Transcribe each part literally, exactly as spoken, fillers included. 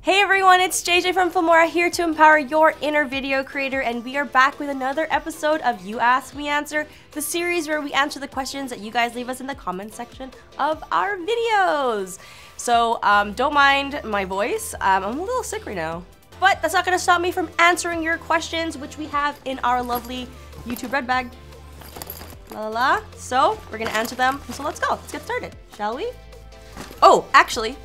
Hey everyone, it's J J from Filmora here to empower your inner video creator, and we are back with another episode of You Ask Me Answer, the series where we answer the questions that you guys leave us in the comments section of our videos. So um, don't mind my voice, um, I'm a little sick right now. But that's not gonna stop me from answering your questions, which we have in our lovely YouTube red bag. La la la, so we're gonna answer them, so let's go, let's get started, shall we? Oh, actually,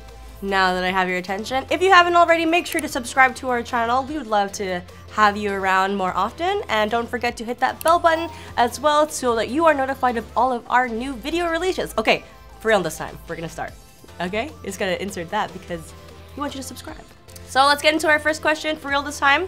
now that I have your attention, if you haven't already, make sure to subscribe to our channel. We would love to have you around more often. And don't forget to hit that bell button as well so that you are notified of all of our new video releases. Okay, for real this time, we're gonna start. Okay, just gotta insert that because we want you to subscribe. So let's get into our first question, for real this time.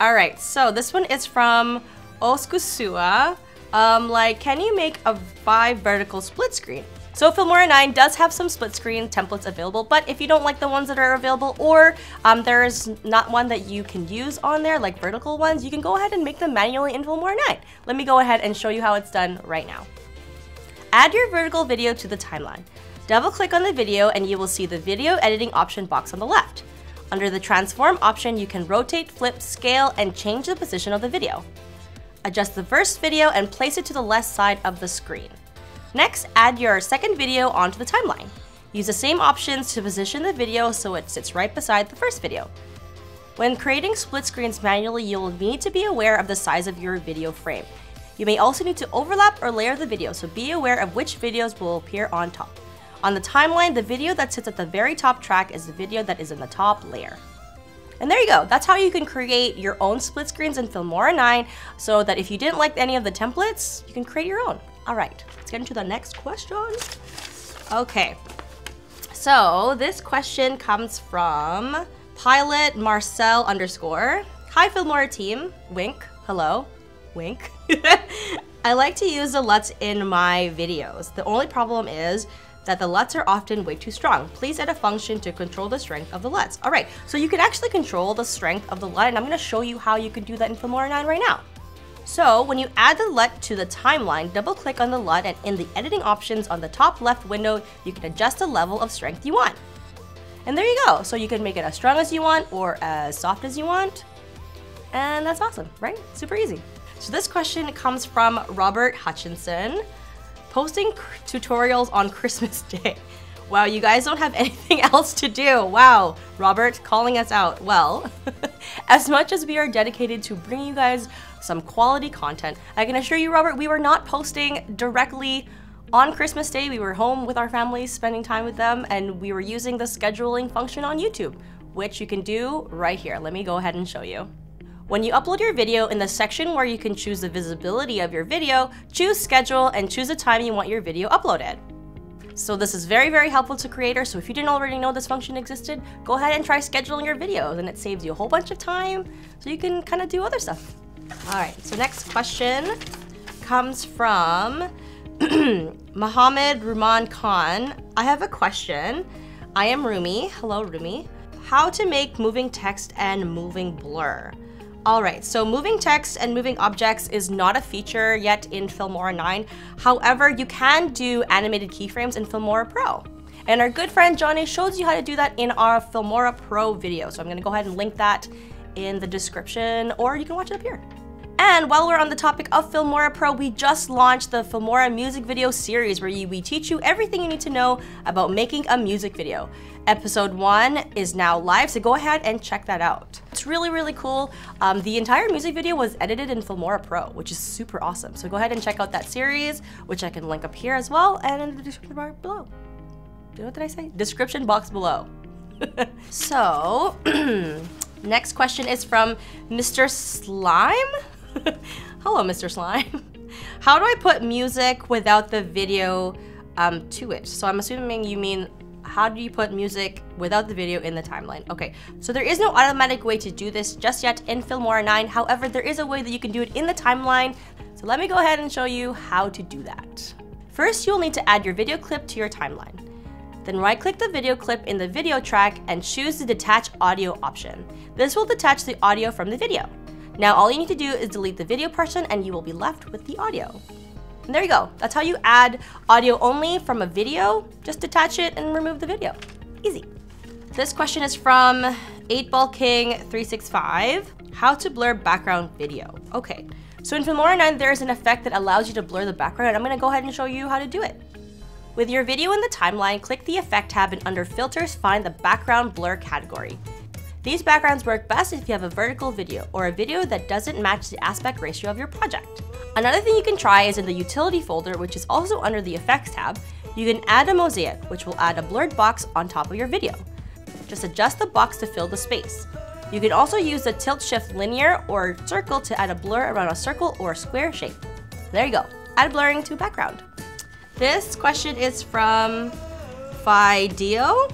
All right, so this one is from Oskusua. Um, like, can you make a five vertical split screen? So Filmora nine does have some split screen templates available, but if you don't like the ones that are available, or um, there's not one that you can use on there, like vertical ones, you can go ahead and make them manually in Filmora nine. Let me go ahead and show you how it's done right now. Add your vertical video to the timeline. Double click on the video and you will see the video editing option box on the left. Under the transform option, you can rotate, flip, scale, and change the position of the video. Adjust the first video and place it to the left side of the screen. Next, add your second video onto the timeline. Use the same options to position the video so it sits right beside the first video. When creating split screens manually, you will need to be aware of the size of your video frame. You may also need to overlap or layer the video, so be aware of which videos will appear on top. On the timeline, the video that sits at the very top track is the video that is in the top layer. And there you go, that's how you can create your own split screens in Filmora nine, so that if you didn't like any of the templates, you can create your own. All right, let's get into the next question. Okay, so this question comes from Pilot Marcel underscore. Hi Filmora team, wink, hello, wink. I like to use the L U Ts in my videos. The only problem is that the L U Ts are often way too strong. Please add a function to control the strength of the L U Ts. All right, so you can actually control the strength of the L U T, and I'm gonna show you how you can do that in Filmora nine right now. So when you add the L U T to the timeline, double click on the L U T, and in the editing options on the top left window, you can adjust the level of strength you want. And there you go. So you can make it as strong as you want or as soft as you want. And that's awesome, right? Super easy. So this question comes from Robert Hutchinson. Posting tutorials on Christmas Day. Wow, you guys don't have anything else to do. Wow, Robert calling us out. Well, as much as we are dedicated to bringing you guys some quality content, I can assure you, Robert, we were not posting directly on Christmas Day. We were home with our families, spending time with them, and we were using the scheduling function on YouTube, which you can do right here. Let me go ahead and show you. When you upload your video, in the section where you can choose the visibility of your video, choose schedule and choose the time you want your video uploaded. So this is very, very helpful to creators. So if you didn't already know this function existed, go ahead and try scheduling your videos, and it saves you a whole bunch of time so you can kind of do other stuff. All right, so next question comes from Muhammad Ruman Khan. I have a question. I am Rumi. Hello, Rumi. How to make moving text and moving blur. All right, so moving text and moving objects is not a feature yet in Filmora nine. However, you can do animated keyframes in Filmora Pro. And our good friend Johnny shows you how to do that in our Filmora Pro video. So I'm gonna go ahead and link that in the description, or you can watch it up here. And while we're on the topic of Filmora Pro, we just launched the Filmora music video series where we teach you everything you need to know about making a music video. Episode one is now live, so go ahead and check that out. It's really, really cool. Um, the entire music video was edited in Filmora Pro, which is super awesome. So go ahead and check out that series, which I can link up here as well and in the description box below. Do you know what did I say? Description box below. So, next question is from Mister Slime. Hello, Mister Slime. How do I put music without the video um, to it? So I'm assuming you mean, how do you put music without the video in the timeline? Okay, so there is no automatic way to do this just yet in Filmora nine. However, there is a way that you can do it in the timeline. So let me go ahead and show you how to do that. First, you'll need to add your video clip to your timeline. Then right-click the video clip in the video track and choose the detach audio option. This will detach the audio from the video. Now all you need to do is delete the video portion and you will be left with the audio. And there you go. That's how you add audio only from a video. Just detach it and remove the video. Easy. This question is from eight ball king three sixty-five. How to blur background video. Okay, so in Filmora nine, there is an effect that allows you to blur the background, and I'm gonna go ahead and show you how to do it. With your video in the timeline, click the Effect tab and under Filters, find the Background Blur category. These backgrounds work best if you have a vertical video or a video that doesn't match the aspect ratio of your project. Another thing you can try is in the Utility folder, which is also under the Effects tab, you can add a mosaic, which will add a blurred box on top of your video. Just adjust the box to fill the space. You can also use the Tilt-Shift Linear or Circle to add a blur around a circle or square shape. There you go, add blurring to background. This question is from Fideo.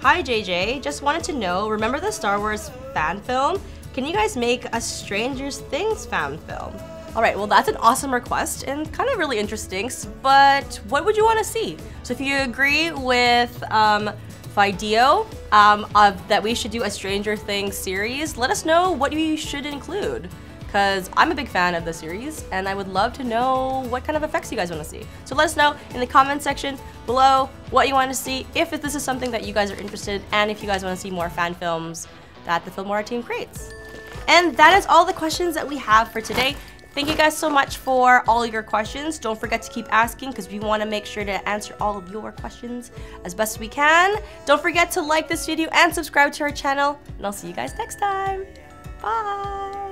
Hi J J, just wanted to know, remember the Star Wars fan film? Can you guys make a Stranger Things fan film? All right, well that's an awesome request and kind of really interesting, but what would you want to see? So if you agree with um, Fideo um, of that we should do a Stranger Things series, let us know what you should include, because I'm a big fan of the series and I would love to know what kind of effects you guys want to see. So let us know in the comment section below what you want to see, if this is something that you guys are interested in, and if you guys want to see more fan films that the Filmora team creates. And that is all the questions that we have for today. Thank you guys so much for all your questions. Don't forget to keep asking, because we want to make sure to answer all of your questions as best we can. Don't forget to like this video and subscribe to our channel, and I'll see you guys next time. Bye!